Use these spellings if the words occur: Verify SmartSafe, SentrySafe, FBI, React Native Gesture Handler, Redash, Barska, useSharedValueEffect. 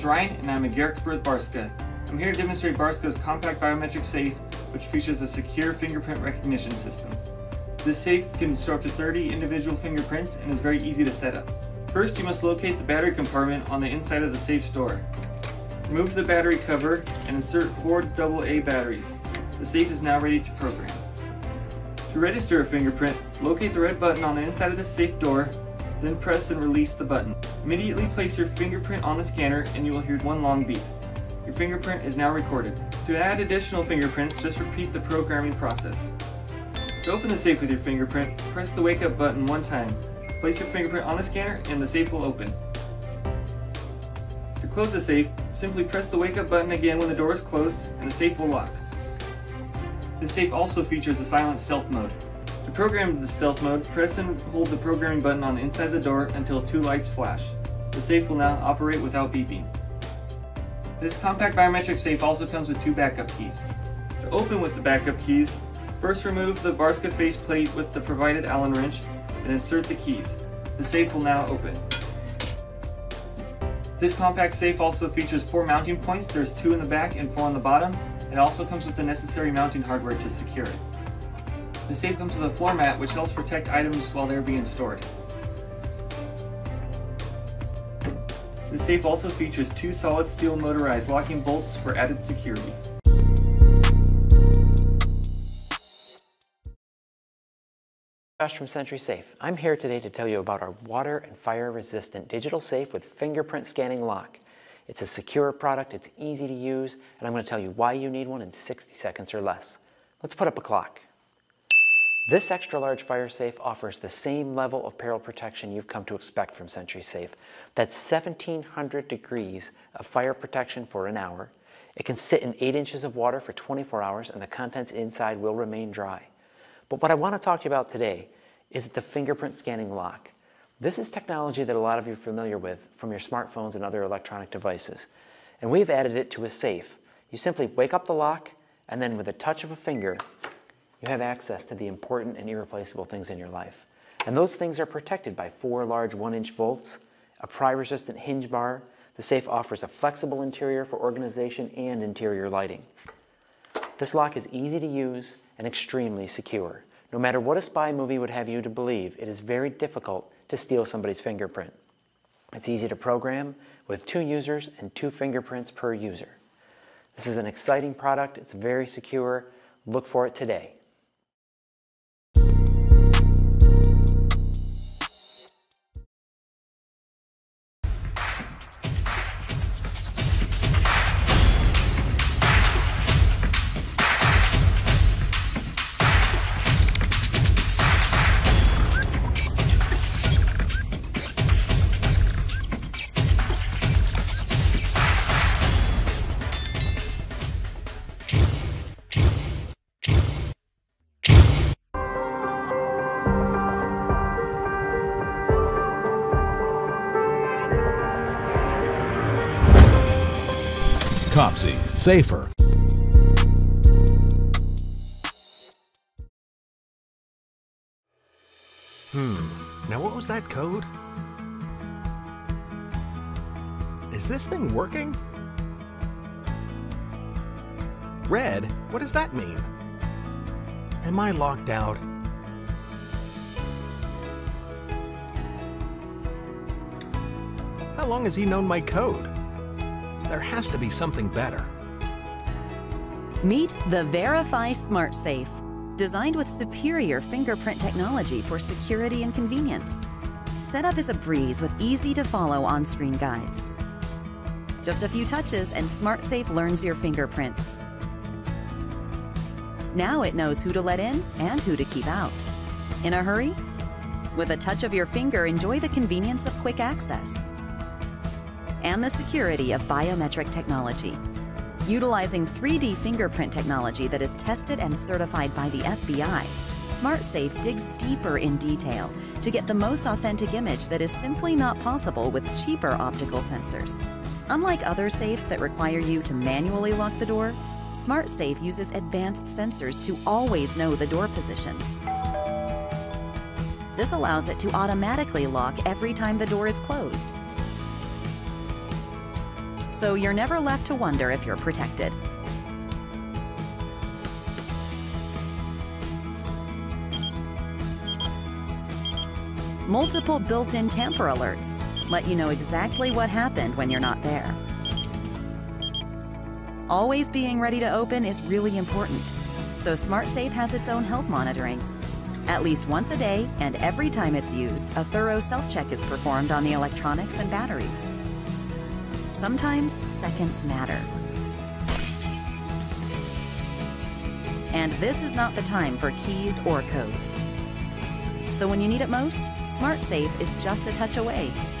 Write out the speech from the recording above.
is Ryan and I'm a gear expert with Barska. I'm here to demonstrate Barska's compact biometric safe, which features a secure fingerprint recognition system. This safe can store up to 30 individual fingerprints and is very easy to set up. First, you must locate the battery compartment on the inside of the safe door. Remove the battery cover and insert 4 AA batteries. The safe is now ready to program. To register a fingerprint, locate the red button on the inside of the safe door, then press and release the button. Immediately place your fingerprint on the scanner and you will hear one long beep. Your fingerprint is now recorded. To add additional fingerprints, just repeat the programming process. To open the safe with your fingerprint, press the wake up button one time. Place your fingerprint on the scanner and the safe will open. To close the safe, simply press the wake up button again when the door is closed and the safe will lock. The safe also features a silent stealth mode. To program the stealth mode, press and hold the programming button on the inside of the door until 2 lights flash. The safe will now operate without beeping. This compact biometric safe also comes with 2 backup keys. To open with the backup keys, first remove the Barska faceplate with the provided Allen wrench and insert the keys. The safe will now open. This compact safe also features 4 mounting points. There's 2 in the back and 4 on the bottom. It also comes with the necessary mounting hardware to secure it. The safe comes with a floor mat which helps protect items while they're being stored. The safe also features 2 solid steel motorized locking bolts for added security. Josh from SentrySafe. I'm here today to tell you about our water and fire resistant digital safe with fingerprint scanning lock. It's a secure product, it's easy to use, and I'm going to tell you why you need one in 60 seconds or less. Let's put up a clock. This extra large fire safe offers the same level of peril protection you've come to expect from SentrySafe. That's 1700 degrees of fire protection for an hour. It can sit in 8 inches of water for 24 hours and the contents inside will remain dry. But what I want to talk to you about today is the fingerprint scanning lock. This is technology that a lot of you are familiar with from your smartphones and other electronic devices. And we've added it to a safe. You simply wake up the lock and then with a touch of a finger, you have access to the important and irreplaceable things in your life. And those things are protected by 4 large 1-inch bolts, a pry-resistant hinge bar. The safe offers a flexible interior for organization and interior lighting. This lock is easy to use and extremely secure. No matter what a spy movie would have you to believe, it is very difficult to steal somebody's fingerprint. It's easy to program with 2 users and 2 fingerprints per user. This is an exciting product. It's very secure. Look for it today. Copsy, safer. Now what was that code? Is this thing working? Red? What does that mean? Am I locked out? How long has he known my code? There has to be something better. Meet the Verify SmartSafe, designed with superior fingerprint technology for security and convenience. Setup is a breeze with easy-to-follow on-screen guides. Just a few touches and SmartSafe learns your fingerprint. Now it knows who to let in and who to keep out. In a hurry? With a touch of your finger, enjoy the convenience of quick access and the security of biometric technology. Utilizing 3D fingerprint technology that is tested and certified by the FBI, SmartSafe digs deeper in detail to get the most authentic image that is simply not possible with cheaper optical sensors. Unlike other safes that require you to manually lock the door, SmartSafe uses advanced sensors to always know the door position. This allows it to automatically lock every time the door is closed. so you're never left to wonder if you're protected. Multiple built-in tamper alerts let you know exactly what happened when you're not there. Always being ready to open is really important, so SmartSafe has its own health monitoring. At least once a day and every time it's used, a thorough self-check is performed on the electronics and batteries. Sometimes seconds matter. And this is not the time for keys or codes. So when you need it most, SmartSafe is just a touch away.